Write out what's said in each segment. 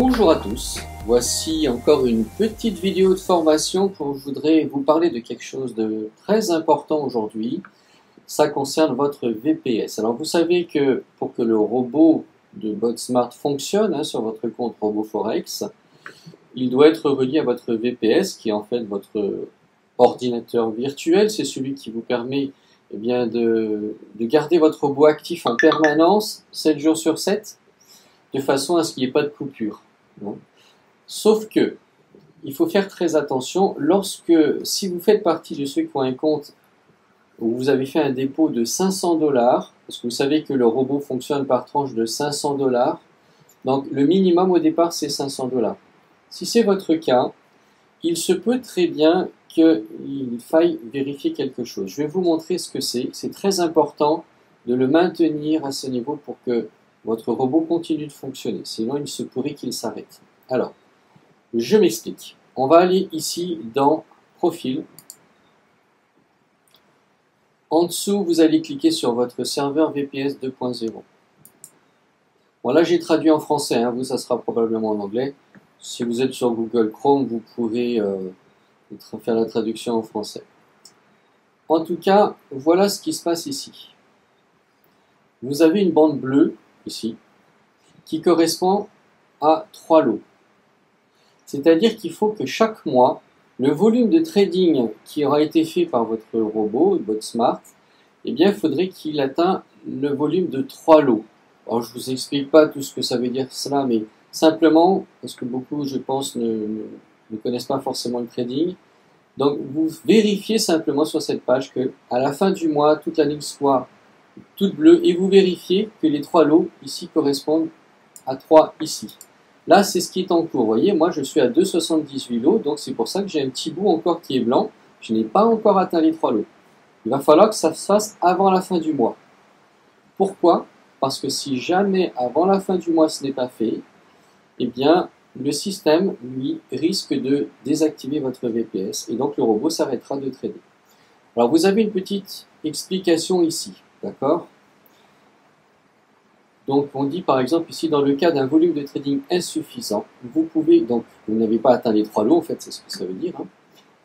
Bonjour à tous, voici encore une petite vidéo de formation où je voudrais vous parler de quelque chose de très important aujourd'hui. Ça concerne votre VPS. Alors vous savez que pour que le robot de BotSmart fonctionne sur votre compte RoboForex, il doit être relié à votre VPS qui est en fait votre ordinateur virtuel. C'est celui qui vous permet de garder votre robot actif en permanence 7 jours sur 7 de façon à ce qu'il n'y ait pas de coupure. Bon. Sauf que, il faut faire très attention, si vous faites partie de ceux qui ont un compte où vous avez fait un dépôt de 500 $, parce que vous savez que le robot fonctionne par tranche de 500 $, donc le minimum au départ c'est 500 $. Si c'est votre cas, il se peut très bien qu'il faille vérifier quelque chose. Je vais vous montrer ce que c'est. C'est très important de le maintenir à ce niveau pour que votre robot continue de fonctionner. Sinon, il se pourrait qu'il s'arrête. Alors, je m'explique. On va aller ici dans Profil. En dessous, vous allez cliquer sur votre serveur VPS 2.0. Bon, là, j'ai traduit en français. Vous, ça sera probablement en anglais. Si vous êtes sur Google Chrome, vous pourrez faire la traduction en français. En tout cas, voilà ce qui se passe ici. Vous avez une bande bleue, ici, qui correspond à 3 lots. C'est-à-dire qu'il faut que chaque mois, le volume de trading qui aura été fait par votre robot, BotSmart, il faudrait qu'il atteigne le volume de 3 lots. Alors, je ne vous explique pas tout ce que ça veut dire cela, mais simplement, parce que beaucoup, je pense, ne connaissent pas forcément le trading. Donc, vous vérifiez simplement sur cette page que à la fin du mois, toute la ligne soit toute bleue et vous vérifiez que les 3 lots ici correspondent à 3 ici. Là, c'est ce qui est en cours. Vous voyez, moi, je suis à 2,78 lots, donc c'est pour ça que j'ai un petit bout encore qui est blanc. Je n'ai pas encore atteint les 3 lots. Il va falloir que ça se fasse avant la fin du mois. Pourquoi? Parce que si jamais avant la fin du mois, ce n'est pas fait, le système, lui, risque de désactiver votre VPS et donc le robot s'arrêtera de trader. Alors, vous avez une petite explication ici, d'accord? Donc, on dit par exemple ici, dans le cas d'un volume de trading insuffisant, vous pouvez, donc, vous n'avez pas atteint les 3 lots, en fait, c'est ce que ça veut dire,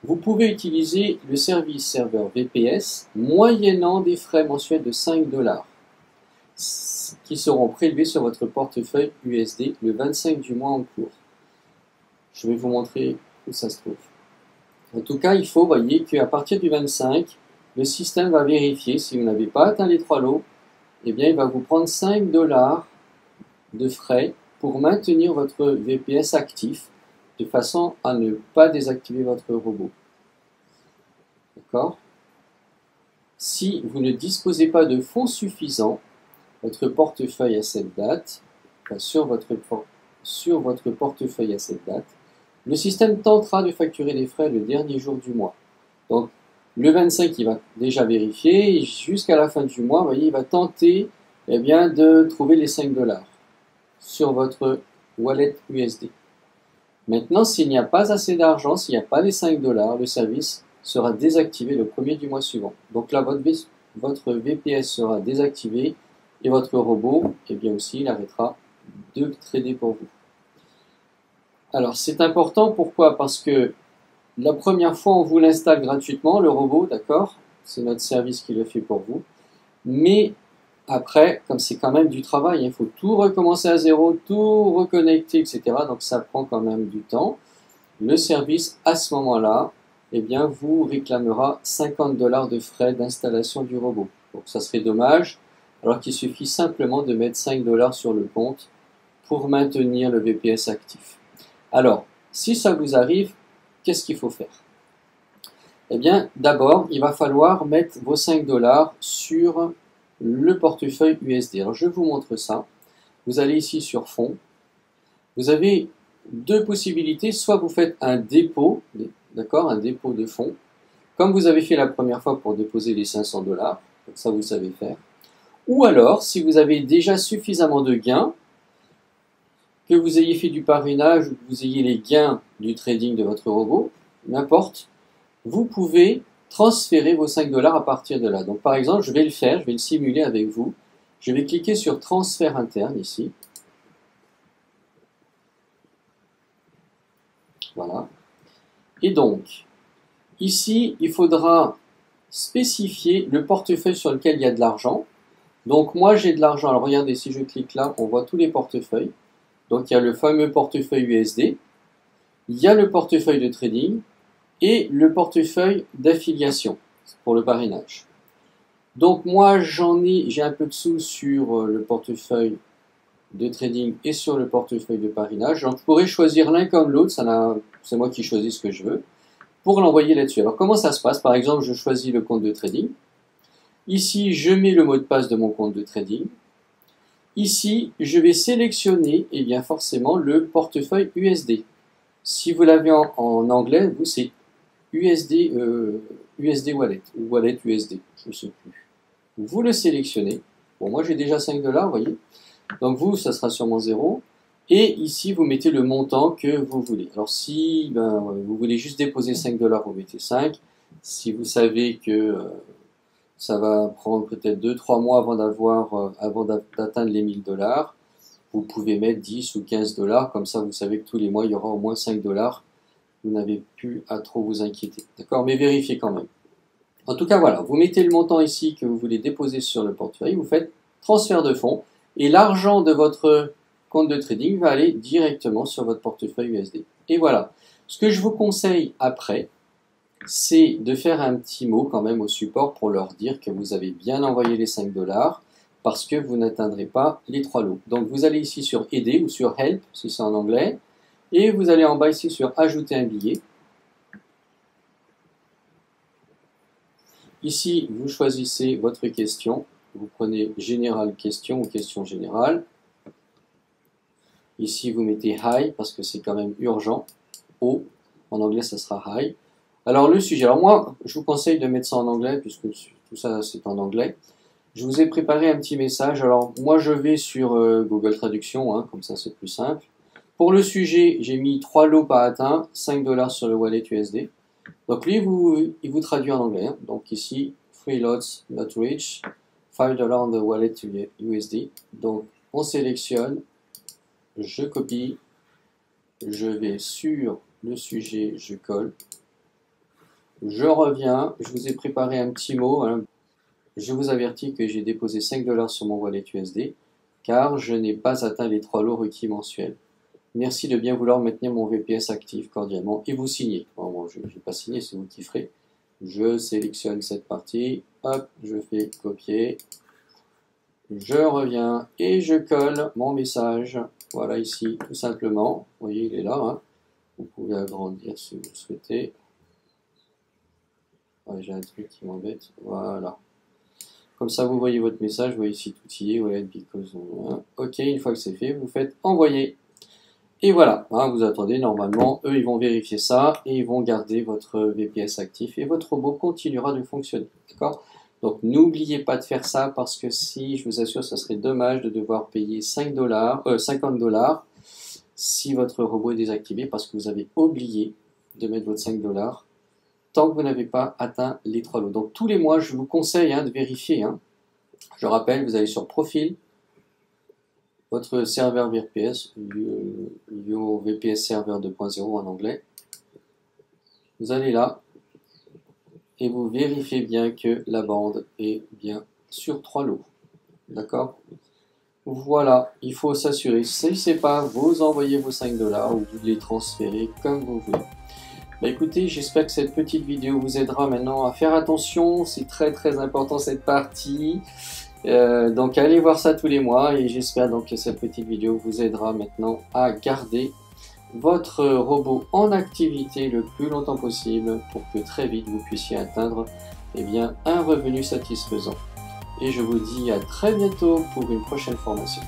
vous pouvez utiliser le service serveur VPS moyennant des frais mensuels de 5 $ qui seront prélevés sur votre portefeuille USD le 25 du mois en cours. Je vais vous montrer où ça se trouve. En tout cas, il faut, voyez, qu'à partir du 25, le système va vérifier si vous n'avez pas atteint les 3 lots, il va vous prendre 5 $ de frais pour maintenir votre VPS actif de façon à ne pas désactiver votre robot. D'accord? Si vous ne disposez pas de fonds suffisants, votre portefeuille à cette date, sur votre portefeuille à cette date, le système tentera de facturer les frais le dernier jour du mois. Donc, le 25, il va déjà vérifier, et jusqu'à la fin du mois, vous voyez, il va tenter de trouver les 5 $ sur votre wallet USD. Maintenant, s'il n'y a pas assez d'argent, s'il n'y a pas les 5 $, le service sera désactivé le 1er du mois suivant. Donc là, votre VPS sera désactivé, et votre robot, aussi, il arrêtera de trader pour vous. Alors, c'est important, pourquoi? Parce que la première fois, on vous l'installe gratuitement, le robot, d'accord? C'est notre service qui le fait pour vous. Mais après, comme c'est quand même du travail, il faut tout recommencer à zéro, tout reconnecter, etc. Donc, ça prend quand même du temps. Le service, à ce moment-là, vous réclamera 50 $ de frais d'installation du robot. Donc, ça serait dommage. Alors qu'il suffit simplement de mettre 5 $ sur le compte pour maintenir le VPS actif. Alors, si ça vous arrive, qu'est-ce qu'il faut faire? D'abord, il va falloir mettre vos 5 $ sur le portefeuille USD. Alors, je vous montre ça. Vous allez ici sur Fonds. Vous avez deux possibilités. Soit vous faites un dépôt, d'accord, un dépôt de fonds, comme vous avez fait la première fois pour déposer les 500 $. Ça, vous savez faire. Ou alors, si vous avez déjà suffisamment de gains, que vous ayez fait du parrainage ou que vous ayez les gains du trading de votre robot, n'importe, vous pouvez transférer vos 5 $ à partir de là. Donc, par exemple, je vais le faire, je vais le simuler avec vous. Je vais cliquer sur transfert interne ici. Voilà. Et donc, ici, il faudra spécifier le portefeuille sur lequel il y a de l'argent. Donc moi, j'ai de l'argent. Alors regardez, si je clique là, on voit tous les portefeuilles. Donc il y a le fameux portefeuille USD, il y a le portefeuille de trading et le portefeuille d'affiliation pour le parrainage. Donc moi, j'ai un peu de sous sur le portefeuille de trading et sur le portefeuille de parrainage. Donc je pourrais choisir l'un comme l'autre, c'est moi qui choisis ce que je veux, pour l'envoyer là-dessus. Alors comment ça se passe? Par exemple, je choisis le compte de trading. Ici, je mets le mot de passe de mon compte de trading. Ici, je vais sélectionner, eh bien forcément, le portefeuille USD. Si vous l'avez en anglais, vous, c'est USD Wallet, ou Wallet USD, je ne sais plus. Vous le sélectionnez. Bon, moi, j'ai déjà 5 $, vous voyez. Donc, vous, ça sera sûrement 0. Et ici, vous mettez le montant que vous voulez. Alors, si vous voulez juste déposer 5 $, vous mettez 5. Si vous savez que ça va prendre peut-être 2-3 mois avant d'atteindre les 1000 $, vous pouvez mettre 10 ou 15 $. Comme ça, vous savez que tous les mois, il y aura au moins 5 $. Vous n'avez plus à trop vous inquiéter. D'accord? Mais vérifiez quand même. En tout cas, voilà. Vous mettez le montant ici que vous voulez déposer sur le portefeuille. Vous faites transfert de fonds. Et l'argent de votre compte de trading va aller directement sur votre portefeuille USD. Et voilà. Ce que je vous conseille après, c'est de faire un petit mot quand même au support pour leur dire que vous avez bien envoyé les 5 $, parce que vous n'atteindrez pas les 3 lots. Donc vous allez ici sur Aider ou sur Help, si c'est en anglais, et vous allez en bas ici sur Ajouter un billet. Ici, vous choisissez votre question. Vous prenez Générale question ou Question générale. Ici, vous mettez High, parce que c'est quand même urgent. Haut, en anglais, ça sera High. Alors le sujet, alors moi, je vous conseille de mettre ça en anglais, puisque tout ça, c'est en anglais. Je vous ai préparé un petit message. Alors moi, je vais sur Google Traduction, hein, comme ça, c'est plus simple. Pour le sujet, j'ai mis 3 lots pas atteints, 5 $ sur le wallet USD. Donc lui, il vous traduit en anglais. Hein. Donc ici, 3 lots not reached, 5 $ on the wallet USD. Donc on sélectionne, je copie, je vais sur le sujet, je colle. Je reviens, je vous ai préparé un petit mot. Hein. Je vous avertis que j'ai déposé 5 $ sur mon wallet USD car je n'ai pas atteint les 3 lots requis mensuels. Merci de bien vouloir maintenir mon VPS actif cordialement et vous signer. Bon, bon, je ne vais pas signer, c'est vous qui ferez. Je sélectionne cette partie, hop, je fais copier. Je reviens et je colle mon message. Voilà ici, tout simplement. Vous voyez, il est là. Hein. Vous pouvez agrandir si vous le souhaitez. Ouais, j'ai un truc qui m'embête. Voilà. Comme ça, vous voyez votre message. Vous voyez ici tout y est. Voilà, because on... Ok, une fois que c'est fait, vous faites envoyer. Et voilà. Hein, vous attendez. Normalement, eux, ils vont vérifier ça et ils vont garder votre VPS actif et votre robot continuera de fonctionner. D'accord? Donc, n'oubliez pas de faire ça parce que si, je vous assure, ça serait dommage de devoir payer 50 $ si votre robot est désactivé parce que vous avez oublié de mettre votre 5 $ tant que vous n'avez pas atteint les 3 lots. Donc tous les mois, je vous conseille de vérifier. Je rappelle, vous allez sur Profil, votre serveur VPS, Your VPS Server 2.0 en anglais. Vous allez là et vous vérifiez bien que la bande est bien sur 3 lots. D'accord? Voilà, il faut s'assurer. Si ce n'est pas, vous envoyez vos 5 $ ou vous les transférez comme vous voulez. Bah écoutez, j'espère que cette petite vidéo vous aidera maintenant à faire attention, c'est très très important cette partie, donc allez voir ça tous les mois et j'espère donc que cette petite vidéo vous aidera maintenant à garder votre robot en activité le plus longtemps possible pour que très vite vous puissiez atteindre un revenu satisfaisant. Et je vous dis à très bientôt pour une prochaine formation.